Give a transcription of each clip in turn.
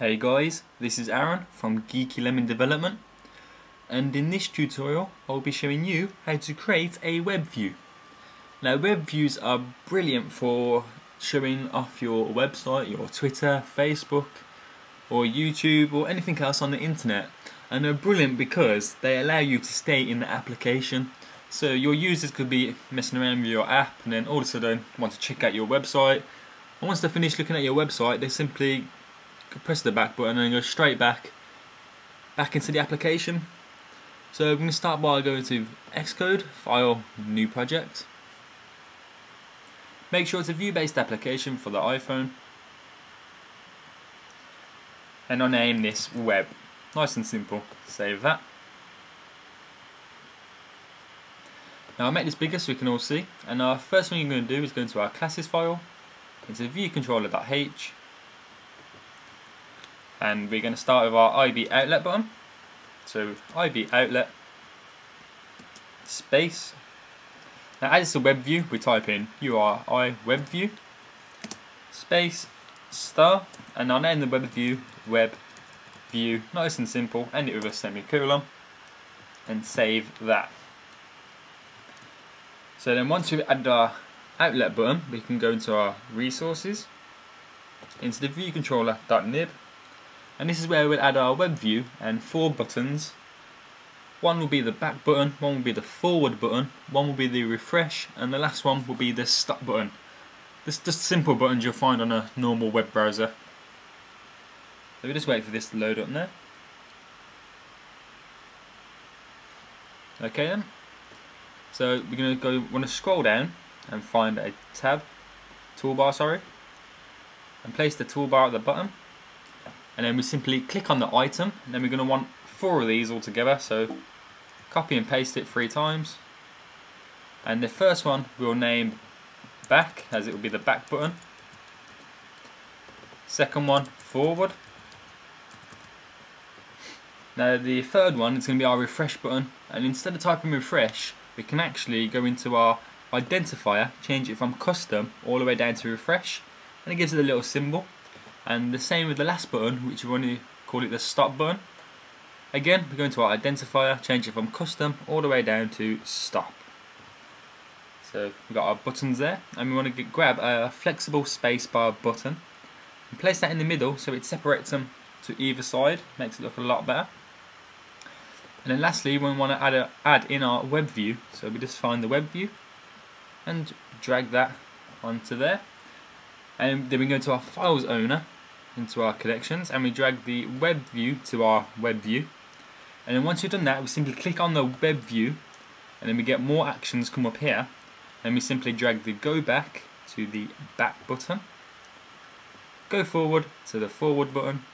Hey guys, this is Aaron from Geeky Lemon Development, and in this tutorial I'll be showing you how to create a web view. Now, web views are brilliant for showing off your website, your Twitter, Facebook or YouTube or anything else on the internet, and they're brilliant because they allow you to stay in the application. So your users could be messing around with your app and then all of a sudden want to check out your website, and once they finish looking at your website they simply press the back button and go straight back into the application. So we're going to start by going to Xcode, File, New Project. Make sure it's a view-based application for the iPhone, and I'll name this Web. Nice and simple. Save that. Now I'll make this bigger so we can all see, and our first thing you're going to do is go into our classes file, into ViewController.h, and we're going to start with our IB outlet button. So IB outlet space. Now as it's a web view, we type in URI web view space star, and I'll name the web view, nice and simple, end it with a semicolon, and save that. So then once we've added our outlet button, we can go into our resources, into the ViewController.nib. And this is where we'll add our web view and four buttons. One will be the back button, one will be the forward button, one will be the refresh, and the last one will be the stop button. This is just simple buttons you'll find on a normal web browser. So we just wait for this to load up there. Okay then. So we're going to want to scroll down and find a toolbar, and place the toolbar at the bottom. And then we simply click on the item, and then we're going to want four of these all together, so copy and paste it three times, and the first one we'll name back, as it will be the back button, second one forward. Now the third one is going to be our refresh button, and instead of typing refresh we can actually go into our identifier, change it from custom all the way down to refresh, and it gives it a little symbol. And the same with the last button, which we want to call it the stop button. Again, we go into our identifier, change it from custom all the way down to stop. So we've got our buttons there, and we want to grab a flexible spacebar button and place that in the middle so it separates them to either side, makes it look a lot better. And then lastly, we want to add in our web view, so we just find the web view and drag that onto there. And then we go to our files owner, into our collections, and we drag the web view to our web view, and then once you've done that we simply click on the web view, and then we get more actions come up here, and we simply drag the go back to the back button, go forward to the forward button,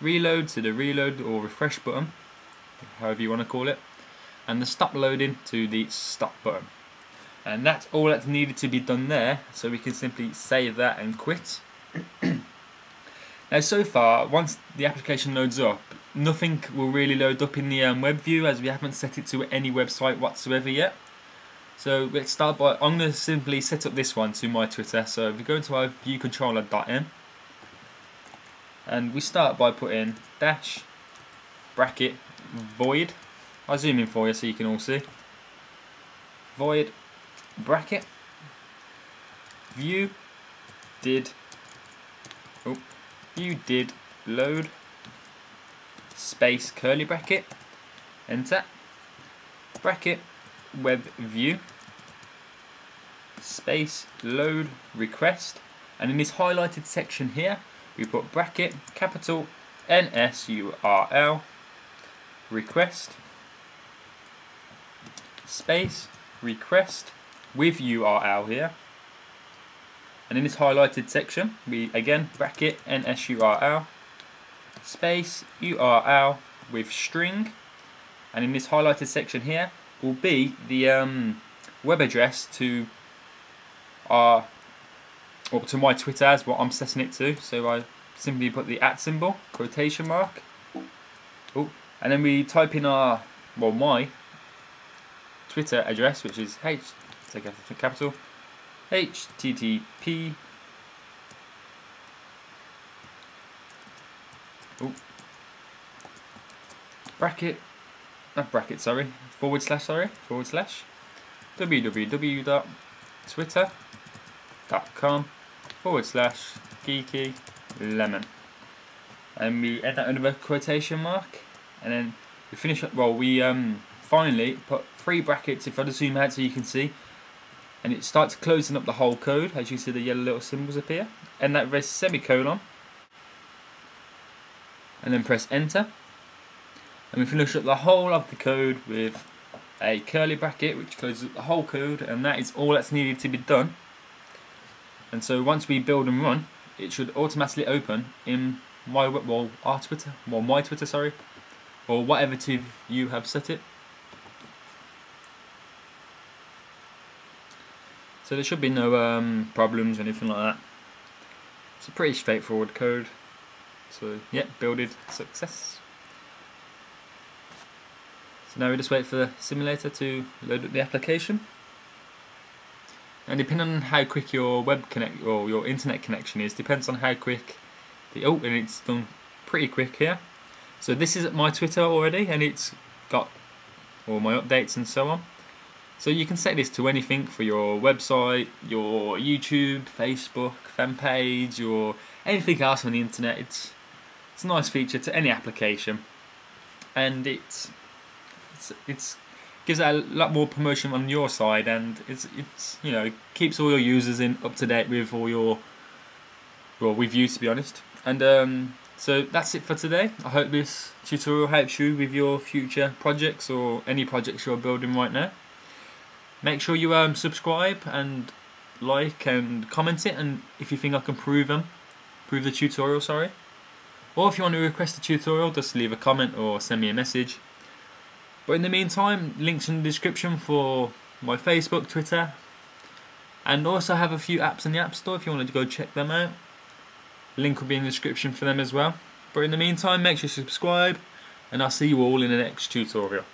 reload to the reload or refresh button, however you want to call it, and the stop loading to the stop button. And that's all that's needed to be done there, so we can simply save that and quit. Now so far, once the application loads up, nothing will really load up in the web view, as we haven't set it to any website whatsoever yet. So let's start by, I'm going to simply set up this one to my Twitter, so if we go into our viewcontroller.m, and we start by putting dash, bracket, void, I'll zoom in for you so you can all see, void, bracket, view did load space curly bracket, enter, bracket web view space load request, and in this highlighted section here we put bracket capital NSURL request space request with URL here, and in this highlighted section we again bracket NSURL space URL with string, and in this highlighted section here will be the web address to our, or to my Twitter, as what I'm setting it to, so I simply put the at symbol, quotation mark, and then we type in our, well, my Twitter address, which is http forward slash www.twitter.com/geekylemon, and we add that under a quotation mark, and then we finish up. Well, we finally put 3 brackets if I just zoom out so you can see, and it starts closing up the whole code as you see the yellow little symbols appear, and that red semicolon, and then press enter, and we finish up the whole of the code with a curly bracket which closes up the whole code, and that is all that's needed to be done. And so once we build and run, it should automatically open in my Twitter, or whatever to you have set it. So there should be no problems or anything like that. It's a pretty straightforward code. So yeah, builded success. So now we just wait for the simulator to load up the application. And depending on how quick your internet connection is, depends on how quick the and it's done pretty quick here. So this is at my Twitter already, and it's got all my updates and so on. So you can set this to anything for your website, your YouTube, Facebook, fan page, or anything else on the internet. It's a nice feature to any application, and it gives that a lot more promotion on your side, and it's you know, keeps all your users up to date with all your with you, to be honest. And so that's it for today. I hope this tutorial helps you with your future projects or any projects you're building right now. Make sure you subscribe and like and comment it, and if you think I can prove the tutorial, sorry, or if you want to request a tutorial, just leave a comment or send me a message. But in the meantime, links in the description for my Facebook, Twitter, and also have a few apps in the App Store if you wanted to go check them out. Link will be in the description for them as well. But in the meantime, make sure you subscribe, and I'll see you all in the next tutorial.